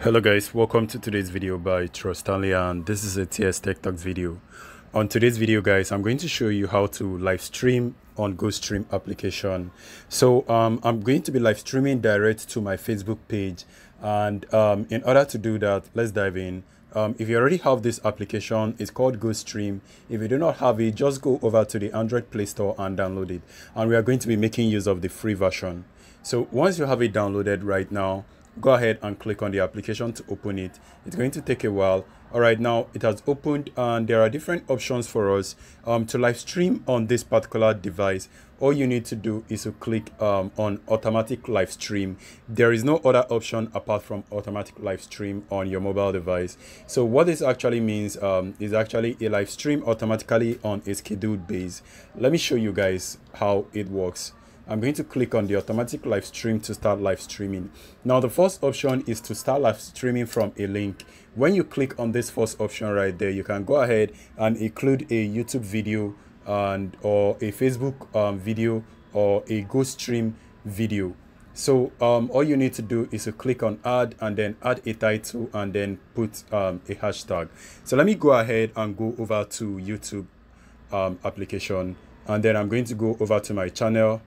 Hello guys, welcome to today's video by Trostalia, and this is a TS Tech Talks video. On today's video guys, I'm going to show you how to live stream on GoStream application. So I'm going to be live streaming direct to my Facebook page, and in order to do that, let's dive in. If you already have this application, it's called GoStream. If you do not have it, just go over to the Android Play Store and download it, and we are going to be making use of the free version. So once you have it downloaded right now, go ahead and click on the application to open it. It's going to take a while. All right, now it has opened, and there are different options for us to live stream on this particular device. All you need to do is to click on automatic live stream. There is no other option apart from automatic live stream on your mobile device. So what this actually means is actually a live stream automatically on a scheduled base. Let me show you guys how it works. I'm going to click on the automatic live stream to start live streaming. Now, the first option is to start live streaming from a link. When you click on this first option right there, you can go ahead and include a YouTube video or a Facebook video or a GoStream video. So all you need to do is to click on add, and then add a title, and then put a hashtag. So let me go ahead and go over to YouTube application, and then I'm going to go over to my channel.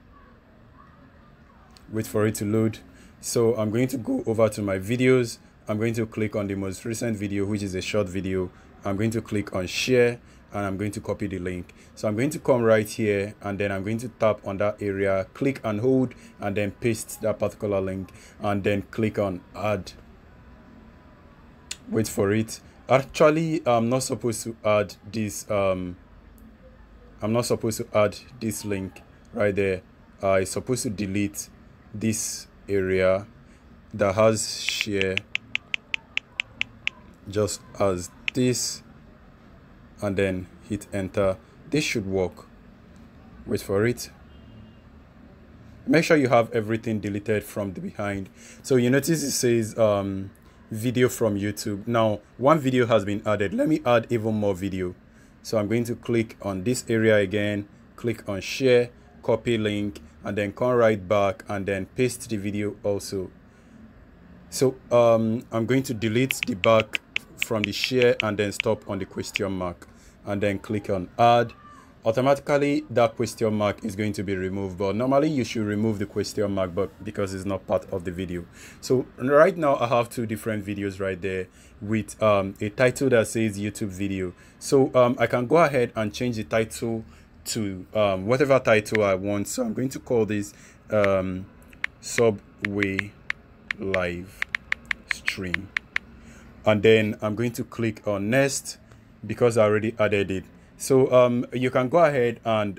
Wait for it to load. So I'm going to go over to my videos. I'm going to click on the most recent video, which is a short video. I'm going to click on share, and I'm going to copy the link. So I'm going to come right here, and then I'm going to tap on that area, click and hold, and then paste that particular link, and then click on add. Wait for it. Actually, I'm not supposed to add this link right there. I'm supposed to delete this area that has share, just as this, and then hit enter. This should work. Wait for it. Make sure you have everything deleted from the behind. So you notice it says video from YouTube. Now one video has been added. Let me add even more video. So I'm going to click on this area again, click on share, copy link, and then come right back and then paste the video also. So I'm going to delete the back from the share and then stop on the question mark, and then click on add. Automatically that question mark is going to be removed, but normally you should remove the question mark, but because it's not part of the video. So right now I have two different videos right there with a title that says YouTube video. So I can go ahead and change the title to whatever title I want. So I'm going to call this Subway Live Stream, and then I'm going to click on next because I already added it. So you can go ahead and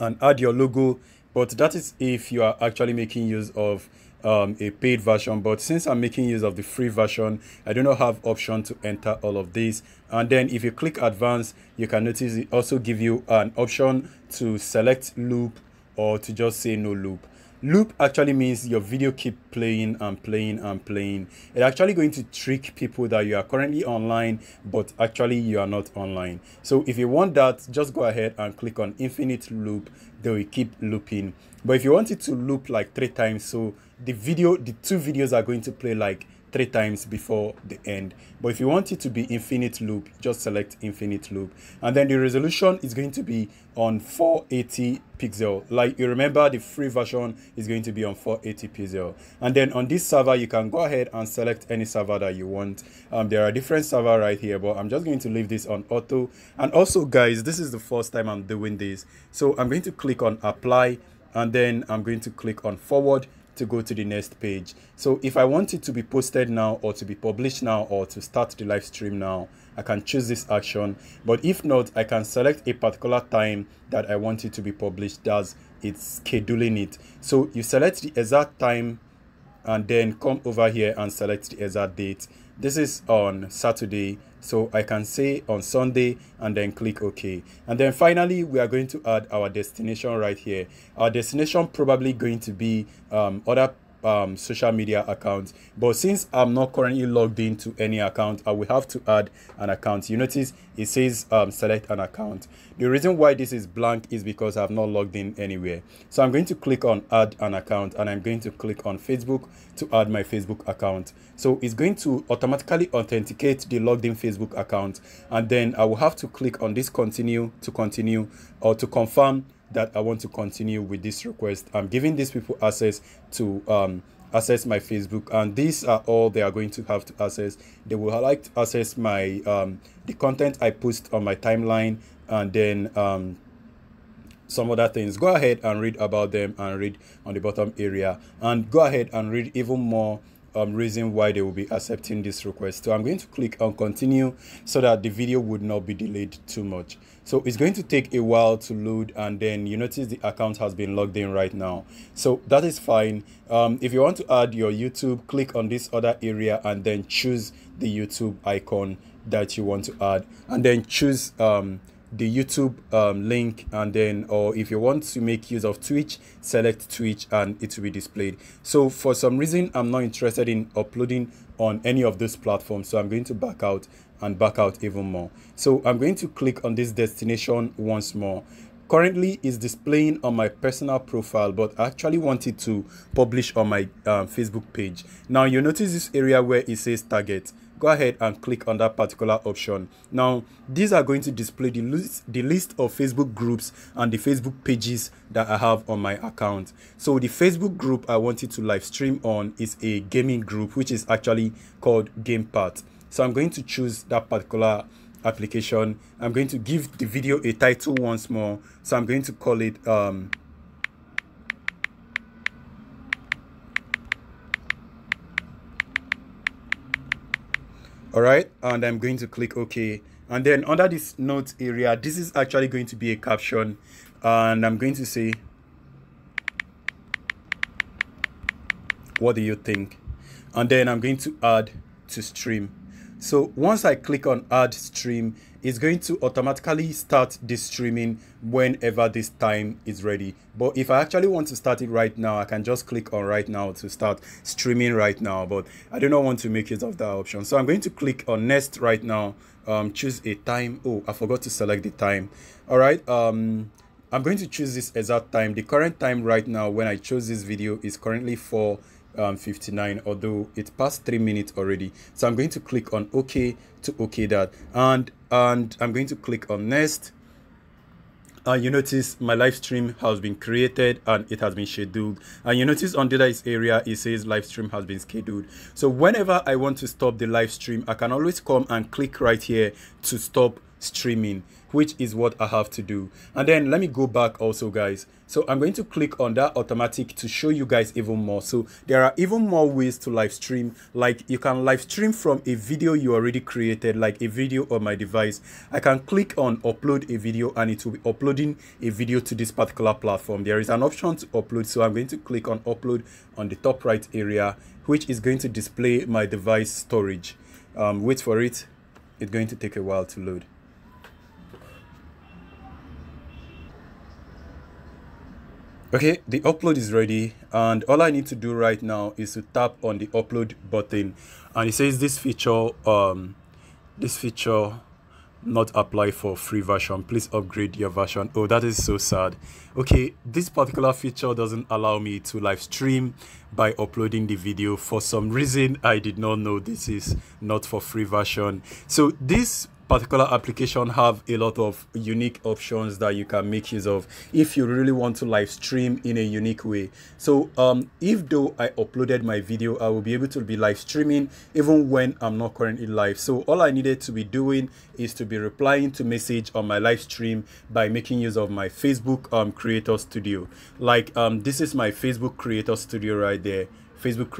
add your logo, but that is if you are actually making use of a paid version. But since I'm making use of the free version, I do not have option to enter all of these. And then if you click advanced, you can notice it also give you an option to select loop or to just say no loop. Loop actually means your video keep playing and playing and playing. It's actually going to trick people that you are currently online, but actually you are not online. So if you want that, just go ahead and click on infinite loop. They will keep looping. But if you want it to loop like 3 times, so the two videos are going to play like 3 times before the end. But if you want it to be infinite loop, just select infinite loop, and then the resolution is going to be on 480 pixel. Like, you remember the free version is going to be on 480 pixel. And then on this server, you can go ahead and select any server that you want. There are different servers right here, but I'm just going to leave this on auto. And also guys, this is the first time I'm doing this, so I'm going to click on apply, and then I'm going to click on forward to go to the next page. So if I want it to be posted now, or to be published now, or to start the live stream now, I can choose this action. But if not, I can select a particular time that I want it to be published, as it's scheduling it. So you select the exact time, and then come over here and select the exact date. This is on Saturday, so I can say on Sunday, and then click OK. And then finally, we are going to add our destination right here. Our destination probably going to be other social media accounts, but since I'm not currently logged into any account, I will have to add an account. You notice it says select an account. The reason why this is blank is because I've not logged in anywhere. So I'm going to click on add an account, and I'm going to click on Facebook to add my Facebook account. So it's going to automatically authenticate the logged in Facebook account, and then I will have to click on this continue or to confirm that I want to continue with this request. I'm giving these people access to access my Facebook, and these are all they are going to have to access. They will like to access my the content I post on my timeline, and then some other things. Go ahead and read about them and read on the bottom area, and go ahead and read even more reason why they will be accepting this request. So I'm going to click on continue so that the video would not be delayed too much. So it's going to take a while to load, and then you notice the account has been logged in right now, so that is fine. If you want to add your YouTube, click on this other area and then choose the YouTube icon that you want to add, and then choose the YouTube link, and then, or if you want to make use of Twitch, select Twitch and it will be displayed. So for some reason I'm not interested in uploading on any of those platforms, so I'm going to back out and back out even more. So I'm going to click on this destination once more. Currently it's displaying on my personal profile, but I actually wanted to publish on my Facebook page. Now you notice this area where it says target. Go ahead and click on that particular option. Now these are going to display the list of Facebook groups and the Facebook pages that I have on my account. So the Facebook group I wanted to live stream on is a gaming group, which is actually called GamePath. So I'm going to choose that particular application. I'm going to give the video a title once more, so I'm going to call it all right, and I'm going to click OK. And then under this notes area, this is actually going to be a caption, and I'm going to say, what do you think? And then I'm going to add to stream. So once I click on add stream, it's going to automatically start this streaming whenever this time is ready. But if I actually want to start it right now, I can just click on right now to start streaming right now, but I do not want to make use of that option. So I'm going to click on next right now, choose a time. Oh, I forgot to select the time. All right, I'm going to choose this exact time. The current time right now when I chose this video is currently 4:59, although it's past 3 minutes already. So I'm going to click on OK to OK that, and I'm going to click on next. You notice my live stream has been created and it has been scheduled, and you notice under this area it says live stream has been scheduled. So whenever I want to stop the live stream, I can always come and click right here to stop streaming, which is what I have to do. And then let me go back also, guys. So I'm going to click on that automatic to show you guys even more. So there are even more ways to live stream. Like you can live stream from a video you already created, like a video on my device. I can click on upload a video and it will be uploading a video to this particular platform. There is an option to upload, so I'm going to click on upload on the top right area, which is going to display my device storage. Wait for it, it's going to take a while to load. Okay, the upload is ready, and all I need to do right now is to tap on the upload button, and it says this feature not apply for free version, please upgrade your version. Oh, that is so sad. Okay, this particular feature doesn't allow me to live stream by uploading the video. For some reason I did not know this is not for free version. So this particular application have a lot of unique options that you can make use of if you really want to live stream in a unique way. So if though I uploaded my video, I will be able to be live streaming even when I'm not currently live. So all I needed to be doing is to be replying to message on my live stream by making use of my Facebook Creator Studio. Like this is my Facebook Creator Studio right there, Facebook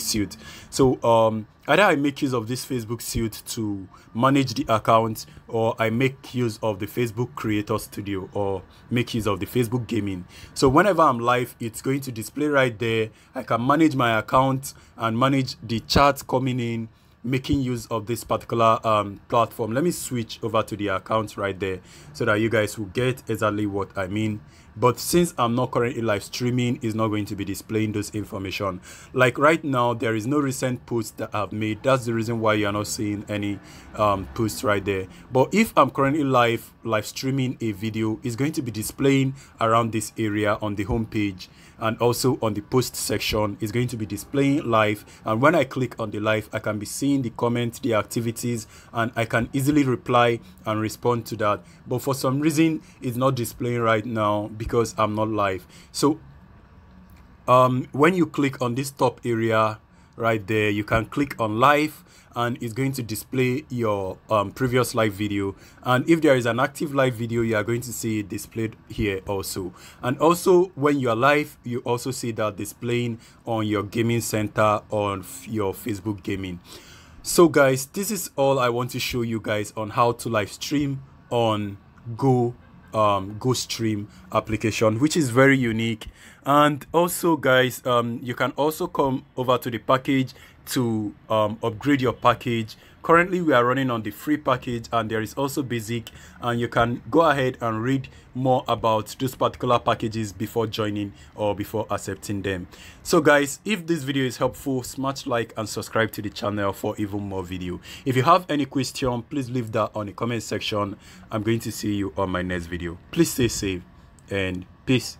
Suite. So either I make use of this Facebook Suite to manage the account, or I make use of the Facebook Creator Studio, or make use of the Facebook Gaming. So whenever I'm live, it's going to display right there. I can manage my account and manage the chats coming in, making use of this particular platform. Let me switch over to the account right there so that you guys will get exactly what I mean But since I'm not currently live streaming, it's not going to be displaying those information. Like right now, there is no recent post that I've made. That's the reason why you're not seeing any posts right there. But if I'm currently live streaming a video, it's going to be displaying around this area on the home page, and also on the post section is going to be displaying live. And when I click on the live, I can be seeing the comments, the activities, and I can easily reply and respond to that. But for some reason, it's not displaying right now because I'm not live. So when you click on this top area right there, you can click on live, and it's going to display your previous live video. And if there is an active live video, you are going to see it displayed here also. And also when you are live, you also see that displaying on your gaming center on your Facebook gaming. So guys, this is all I want to show you guys on how to live stream on GoStream application, which is very unique. And also guys, you can also come over to the package to upgrade your package. Currently we are running on the free package, and there is also basic, and you can go ahead and read more about those particular packages before joining or before accepting them. So guys, if this video is helpful, smash like and subscribe to the channel for even more video. If you have any question, please leave that on the comment section. I'm going to see you on my next video. Please stay safe and peace.